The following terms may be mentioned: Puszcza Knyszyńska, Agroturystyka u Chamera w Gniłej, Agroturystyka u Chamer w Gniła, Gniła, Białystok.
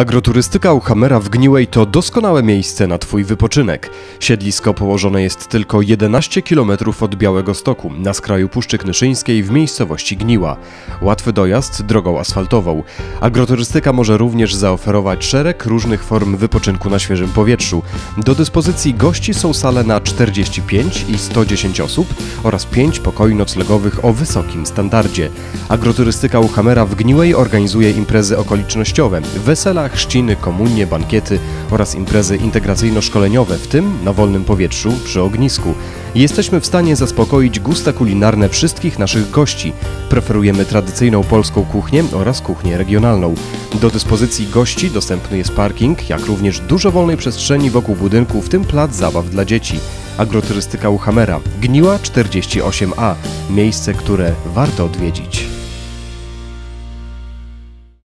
Agroturystyka u Chamera w Gniłej to doskonałe miejsce na Twój wypoczynek. Siedlisko położone jest tylko 11 km od Białegostoku, na skraju Puszczy Knyszyńskiej w miejscowości Gniła. Łatwy dojazd drogą asfaltową. Agroturystyka może również zaoferować szereg różnych form wypoczynku na świeżym powietrzu. Do dyspozycji gości są sale na 45 i 110 osób oraz 5 pokoi noclegowych o wysokim standardzie. Agroturystyka u Chamera w Gniłej organizuje imprezy okolicznościowe, wesela, chrzciny, komunie, bankiety oraz imprezy integracyjno-szkoleniowe, w tym na wolnym powietrzu przy ognisku. Jesteśmy w stanie zaspokoić gusta kulinarne wszystkich naszych gości. Preferujemy tradycyjną polską kuchnię oraz kuchnię regionalną. Do dyspozycji gości dostępny jest parking, jak również dużo wolnej przestrzeni wokół budynku, w tym plac zabaw dla dzieci. Agroturystyka u Chamera, Gniła 48A. Miejsce, które warto odwiedzić.